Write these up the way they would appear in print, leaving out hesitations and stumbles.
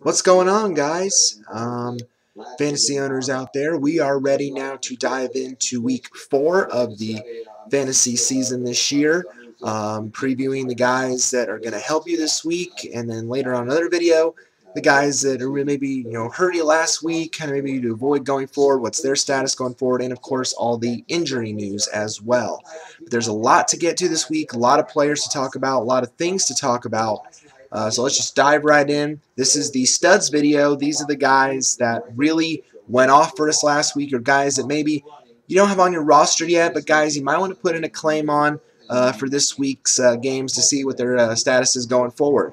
What's going on, guys? Fantasy owners out there, we are ready now to dive into week 4 of the fantasy season this year, previewing the guys that are going to help you this week, and then later on another video, the guys that are maybe, hurt you last week, kind of maybe to avoid going forward, what's their status going forward, and of course all the injury news as well. But there's a lot to get to this week, a lot of players to talk about, a lot of things to talk about. So let's just dive right in. This is the studs video. These are the guys that really went off for us last week, or guys that maybe you don't have on your roster yet, but guys you might want to put in a claim on for this week's games to see what their status is going forward.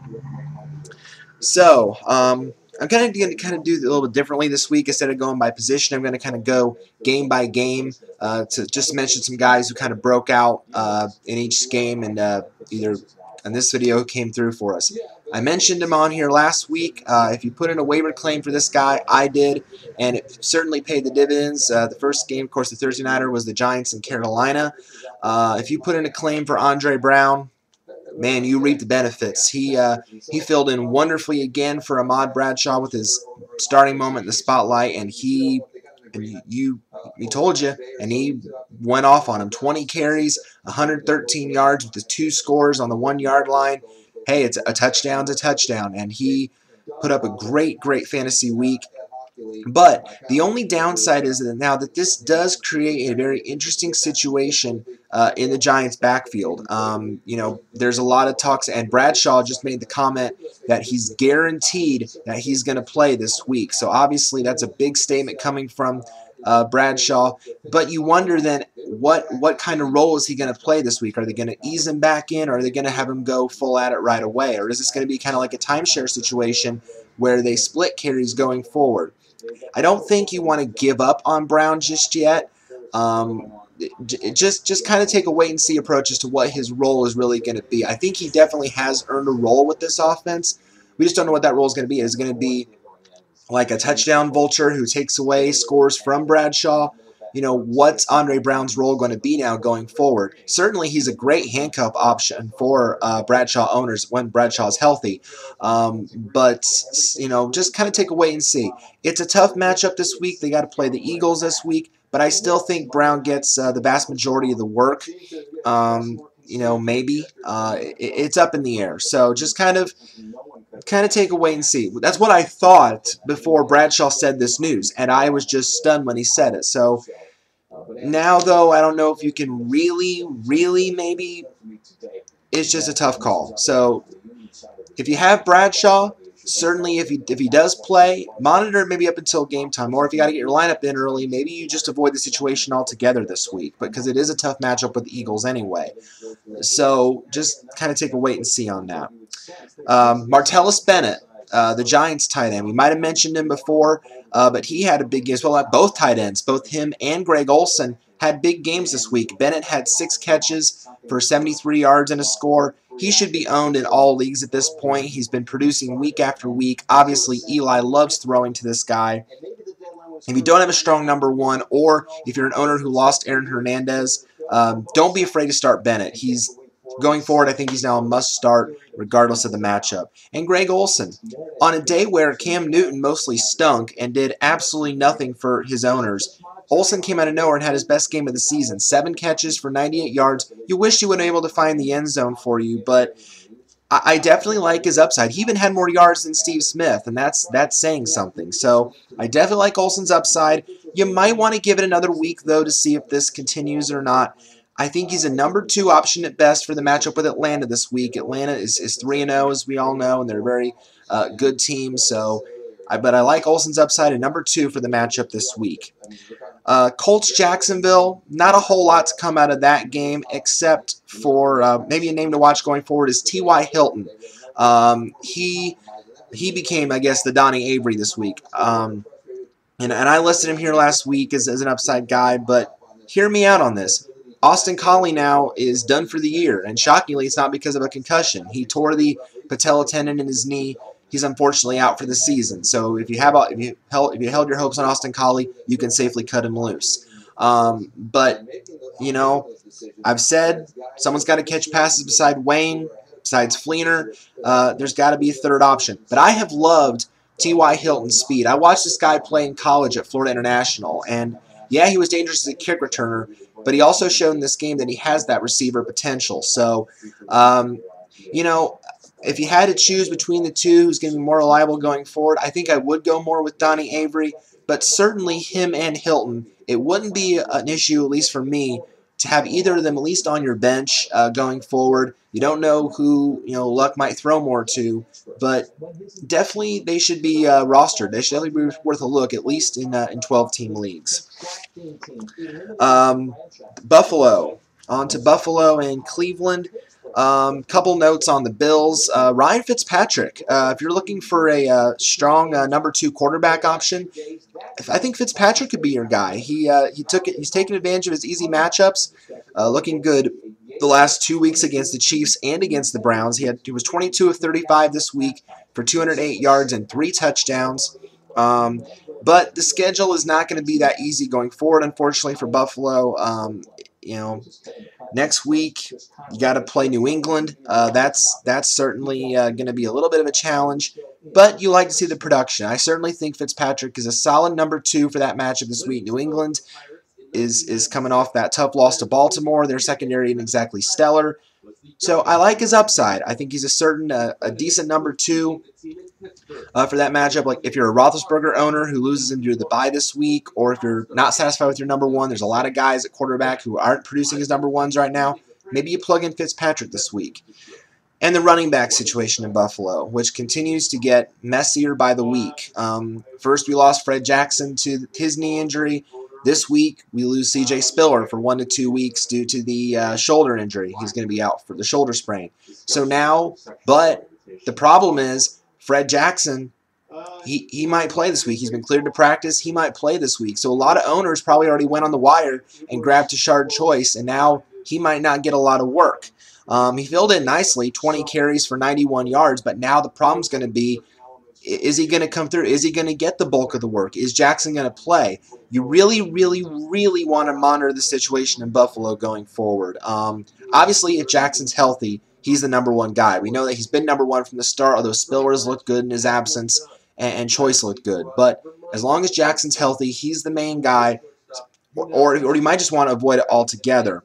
So I'm going to do it a little bit differently this week. Instead of going by position, I'm going to kind of go game by game to just mention some guys who kind of broke out in each game and either. And this video came through for us. I mentioned him on here last week. If you put in a waiver claim for this guy, I did, and it certainly paid the dividends. The first game, of course, the Thursday nighter was the Giants and Carolina. If you put in a claim for Andre Brown, man, you reap the benefits. He filled in wonderfully again for Ahmad Bradshaw with his starting moment in the spotlight, and he told you, and he went off on him. 20 carries, 113 yards with the 2 scores on the 1-yard line. Hey, it's a touchdown's a touchdown, and he put up a great, great fantasy week. But the only downside is that now that this does create a very interesting situation in the Giants' backfield. There's a lot of talks, and Bradshaw just made the comment that he's guaranteed that he's going to play this week. So obviously that's a big statement coming from Bradshaw. But you wonder then what kind of role is he going to play this week? Are they going to ease him back in, or are they going to have him go full at it right away? Or is this going to be kind of like a timeshare situation where they split carries going forward? I don't think you want to give up on Brown just yet. Just kind of take a wait-and-see approach as to what his role is really going to be. I think he definitely has earned a role with this offense. We just don't know what that role is going to be. Is it going to be like a touchdown vulture who takes away scores from Bradshaw? What's Andre Brown's role going to be now going forward? Certainly he's a great handcuff option for Bradshaw owners when Bradshaw's healthy. But, just kind of take a wait and see. It's a tough matchup this week. They got to play the Eagles this week, but I still think Brown gets the vast majority of the work. Maybe. It's up in the air. So just kind of take a wait and see. That's what I thought before Bradshaw said this news, and I was just stunned when he said it. So now, though, I don't know if you can really maybe. It's just a tough call. So if you have Bradshaw, certainly if he does play, monitor it maybe up until game time, or if you got to get your lineup in early, maybe you just avoid the situation altogether this week, because it is a tough matchup with the Eagles anyway. So just kind of take a wait and see on that. Martellus Bennett, the Giants tight end. We might have mentioned him before, but he had a big game as well. Both tight ends, both him and Greg Olsen, had big games this week. Bennett had 6 catches for 73 yards and a score. He should be owned in all leagues at this point. He's been producing week after week. Obviously, Eli loves throwing to this guy. If you don't have a strong number 1, or if you're an owner who lost Aaron Hernandez, don't be afraid to start Bennett. He's going forward, I think he's now a must-start regardless of the matchup. And Greg Olsen, on a day where Cam Newton mostly stunk and did absolutely nothing for his owners, Olsen came out of nowhere and had his best game of the season. 7 catches for 98 yards. You wish you would have been able to find the end zone for you, but I definitely like his upside. He even had more yards than Steve Smith, and that's saying something. So I definitely like Olsen's upside. You might want to give it another week, though, to see if this continues or not. I think he's a number 2 option at best for the matchup with Atlanta this week. Atlanta is 3-0, as we all know, and they're a very good team. So, but I like Olsen's upside at number 2 for the matchup this week. Colts Jacksonville, not a whole lot to come out of that game, except for maybe a name to watch going forward is T.Y. Hilton. He became, I guess, the Donnie Avery this week. And I listed him here last week as an upside guy, but hear me out on this. Austin Collie now is done for the year, and shockingly, it's not because of a concussion. He tore the patella tendon in his knee. He's unfortunately out for the season. So if you have if you held your hopes on Austin Collie, you can safely cut him loose. But I've said someone's got to catch passes beside Wayne. besides Fleener, there's got to be a third option. But I have loved T.Y. Hilton's speed. I watched this guy play in college at Florida International, and yeah, he was dangerous as a kick returner, but he also showed in this game that he has that receiver potential. So, you know, if you had to choose between the two, who's going to be more reliable going forward, I think I would go more with Donnie Avery, but certainly him and Hilton. It wouldn't be an issue, at least for me, to have either of them at least on your bench going forward. You don't know who luck might throw more to, but definitely they should be rostered. They should definitely be worth a look, at least in 12-team leagues. Buffalo. On to Buffalo and Cleveland. Couple notes on the Bills. Ryan Fitzpatrick, if you're looking for a strong number 2 quarterback option, I think Fitzpatrick could be your guy. He's taken advantage of his easy matchups, looking good the last 2 weeks against the Chiefs and against the Browns. He was 22 of 35 this week for 208 yards and 3 touchdowns. But the schedule is not going to be that easy going forward, unfortunately, for Buffalo. Next week you got to play New England. That's certainly going to be a little bit of a challenge, but you like to see the production. I certainly think Fitzpatrick is a solid number 2 for that matchup this week. New England is coming off that tough loss to Baltimore. Their secondary isn't exactly stellar, so I like his upside. I think he's a decent number 2 for that matchup. Like if you're a Roethlisberger owner who loses him due to the bye this week, or if you're not satisfied with your number 1, there's a lot of guys at quarterback who aren't producing as number 1s right now. Maybe you plug in Fitzpatrick this week. And the running back situation in Buffalo, which continues to get messier by the week. First, we lost Fred Jackson to his knee injury. This week, we lose C.J. Spiller for 1 to 2 weeks due to the shoulder injury. He's going to be out for the shoulder sprain. So now, but the problem is Fred Jackson, he might play this week. He's been cleared to practice. He might play this week. So a lot of owners probably already went on the wire and grabbed Tashard Choice, and now he might not get a lot of work. He filled in nicely, 20 carries for 91 yards, but now the problem's going to be, is he going to come through? Is he going to get the bulk of the work? Is Jackson going to play? You really, really, really want to monitor the situation in Buffalo going forward. Obviously, if Jackson's healthy, he's the number 1 guy. We know that he's been number 1 from the start, although Spillers looked good in his absence and Choice looked good. But as long as Jackson's healthy, he's the main guy, or you might just want to avoid it altogether.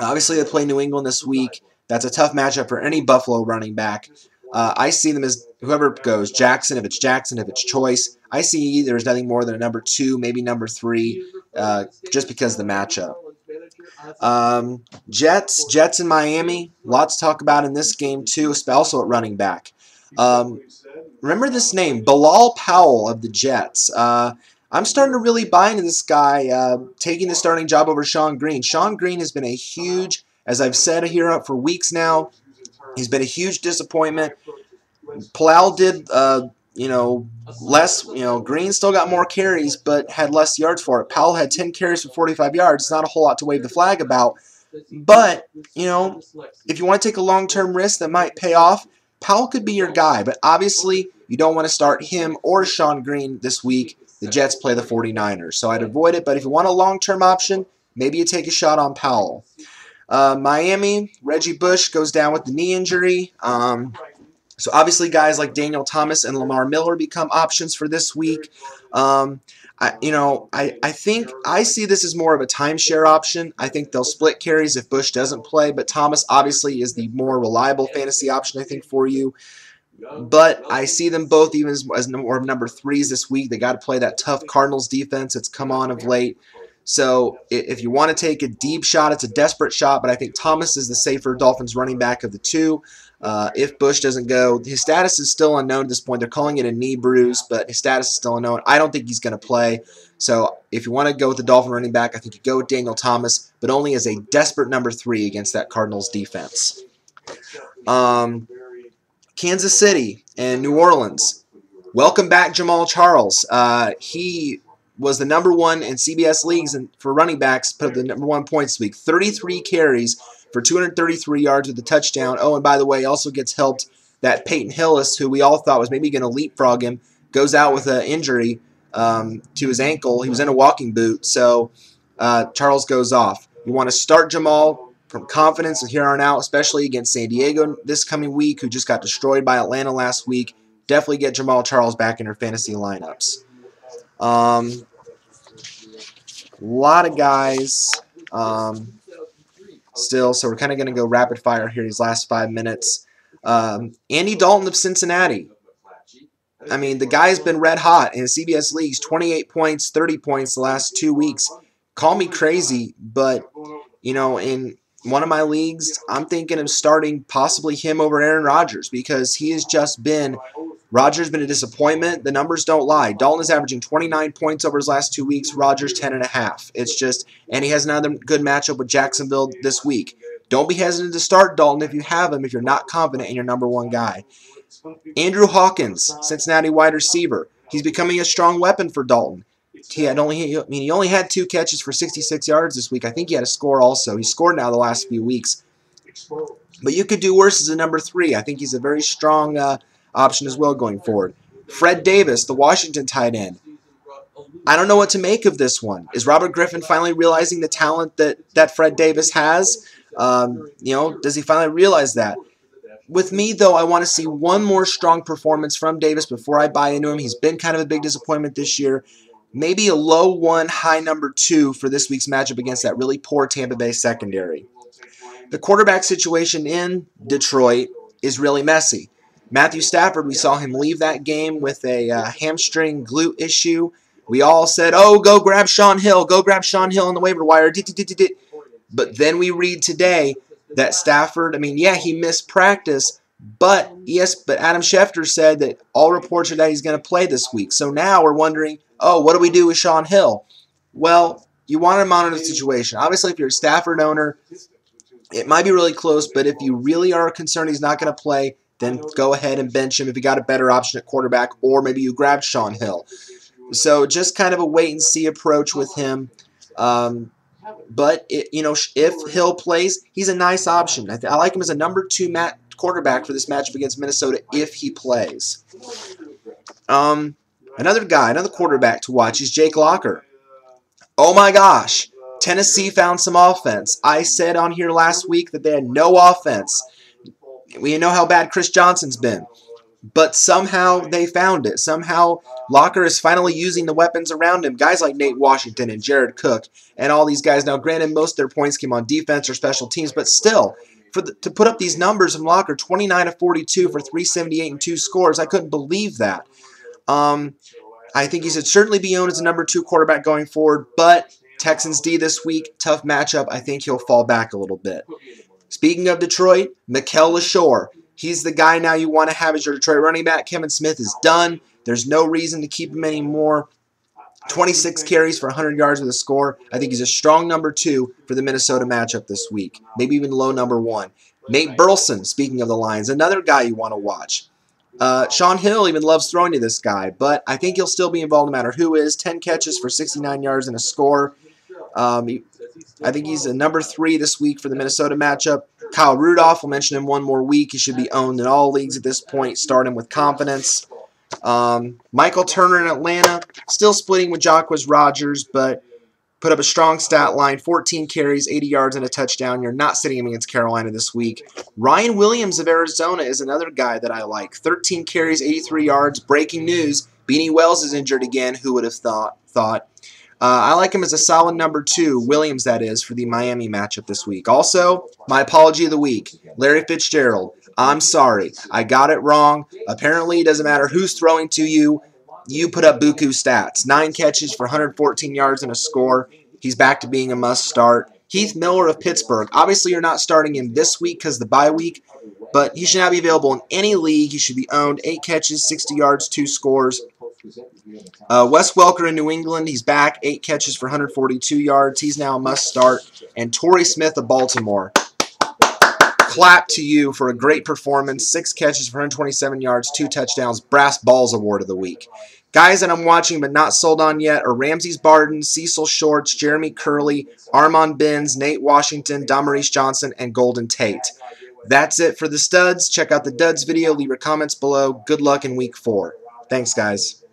Obviously, they play New England this week. That's a tough matchup for any Buffalo running back. I see them as whoever goes Jackson, if it's Jackson, if it's Choice. I see there's nothing more than a number 2, maybe number 3, just because of the matchup. Jets in Miami. Lots to talk about in this game too, also at running back. Remember this name, Bilal Powell of the Jets. I'm starting to really buy into this guy taking the starting job over Shonn Greene. Shonn Greene has been a huge, as I've said here for weeks now, he's been a huge disappointment. Powell did, less. Green still got more carries, but had less yards for it. Powell had 10 carries for 45 yards. It's not a whole lot to wave the flag about. But if you want to take a long-term risk that might pay off, Powell could be your guy. But obviously, you don't want to start him or Shonn Greene this week. The Jets play the 49ers, so I'd avoid it. But if you want a long-term option, maybe you take a shot on Powell. Miami, Reggie Bush goes down with the knee injury. So obviously guys like Daniel Thomas and Lamar Miller become options for this week. I think I see this as more of a timeshare option. I think they'll split carries if Bush doesn't play, but Thomas obviously is the more reliable fantasy option, I think, for you. But I see them both even as number 3s this week. They got to play that tough Cardinals defense that's come on of late. So if you want to take a deep shot, it's a desperate shot, but I think Thomas is the safer Dolphins running back of the two. If Bush doesn't go, his status is still unknown at this point. They're calling it a knee bruise, but his status is still unknown. I don't think he's going to play. So if you want to go with the Dolphin running back, I think you go with Daniel Thomas, but only as a desperate number 3 against that Cardinals defense. Kansas City and New Orleans. Welcome back, Jamal Charles. He was the number 1 in CBS leagues and for running backs, put up the number 1 points week. 33 carries for 233 yards with a touchdown. Oh, and by the way, also gets helped that Peyton Hillis, who we all thought was maybe going to leapfrog him, goes out with an injury to his ankle. He was in a walking boot, so Charles goes off. You want to start Jamal, from confidence and here on out, especially against San Diego this coming week, who just got destroyed by Atlanta last week. Definitely get Jamal Charles back in your fantasy lineups. A lot of guys still, so we're kind of going to go rapid fire here these last 5 minutes. Andy Dalton of Cincinnati. I mean, the guy's been red hot in CBS leagues, 28 points, 30 points the last 2 weeks. Call me crazy, but, you know, in one of my leagues, I'm thinking of starting possibly him over Aaron Rodgers because he has just been – Rodgers been a disappointment. The numbers don't lie. Dalton is averaging 29 points over his last 2 weeks, Rodgers 10.5. It's just – and he has another good matchup with Jacksonville this week. Don't be hesitant to start Dalton if you have him if you're not confident in your number one guy. Andrew Hawkins, Cincinnati wide receiver. He's becoming a strong weapon for Dalton. He only had 2 catches for 66 yards this week. I think he had a score also. He scored now the last few weeks. But you could do worse as a number 3. I think he's a very strong option as well going forward. Fred Davis, the Washington tight end. I don't know what to make of this one. Is Robert Griffin finally realizing the talent that Fred Davis has? You know, does he finally realize that? With me, though, I want to see one more strong performance from Davis before I buy into him. He's been kind of a big disappointment this year. Maybe a low 1, high number 2 for this week's matchup against that really poor Tampa Bay secondary. The quarterback situation in Detroit is really messy. Matthew Stafford, we saw him leave that game with a hamstring glute issue. We all said, oh, go grab Sean Hill. Go grab Sean Hill on the waiver wire. But then we read today that Stafford, I mean, yeah, he missed practice, but Adam Schefter said that all reports are that he's going to play this week. So now we're wondering, oh, what do we do with Sean Hill? Well, you want to monitor the situation. Obviously, if you're a Stafford owner, it might be really close, but if you really are concerned he's not going to play, then go ahead and bench him if you got a better option at quarterback, or maybe you grabbed Sean Hill. So just kind of a wait-and-see approach with him. But, you know, if Hill plays, he's a nice option. I like him as a number 2 quarterback for this matchup against Minnesota if he plays. Another quarterback to watch is Jake Locker. Oh, my gosh. Tennessee found some offense. I said on here last week that they had no offense. We know how bad Chris Johnson's been. But somehow they found it. Somehow Locker is finally using the weapons around him. Guys like Nate Washington and Jared Cook and all these guys. Now, granted, most of their points came on defense or special teams, but still, to put up these numbers from Locker, 29 of 42 for 378 and 2 scores, I couldn't believe that. I think he should certainly be owned as a number 2 quarterback going forward, but Texans D this week, tough matchup. I think he'll fall back a little bit. Speaking of Detroit, Mikel LaShore. He's the guy now you want to have as your Detroit running back. Kevin Smith is done. There's no reason to keep him anymore. 26 carries for 100 yards with a score. I think he's a strong number 2 for the Minnesota matchup this week. Maybe even low number 1. Nate Burleson, speaking of the Lions, another guy you want to watch. Sean Hill even loves throwing to this guy, but I think he'll still be involved no matter who is. 10 catches for 69 yards and a score. I think he's a number 3 this week for the Minnesota matchup. Kyle Rudolph, we'll mention him one more week. He should be owned in all leagues at this point. Start him with confidence. Michael Turner in Atlanta, still splitting with Jacquizz Rodgers, but put up a strong stat line, 14 carries, 80 yards, and a touchdown. You're not sitting him against Carolina this week. Ryan Williams of Arizona is another guy that I like. 13 carries, 83 yards. Breaking news, Beanie Wells is injured again. Who would have thought? I like him as a solid number 2, Williams that is, for the Miami matchup this week. Also, my apology of the week, Larry Fitzgerald. I'm sorry. I got it wrong. Apparently, it doesn't matter who's throwing to you. You put up buku stats. 9 catches for 114 yards and a score. He's back to being a must-start. Heath Miller of Pittsburgh. Obviously, you're not starting him this week because the bye week, but he should not be available in any league. He should be owned. 8 catches, 60 yards, 2 scores. Wes Welker in New England, he's back, 8 catches for 142 yards. He's now a must-start. And Torrey Smith of Baltimore. Clap to you for a great performance. 6 catches for 127 yards, 2 touchdowns. Brass Balls Award of the Week. Guys that I'm watching but not sold on yet are Ramses Barden, Cecil Shorts, Jeremy Curley, Armon Benz, Nate Washington, Damaris Johnson, and Golden Tate. That's it for the studs. Check out the duds video. Leave your comments below. Good luck in week 4. Thanks, guys.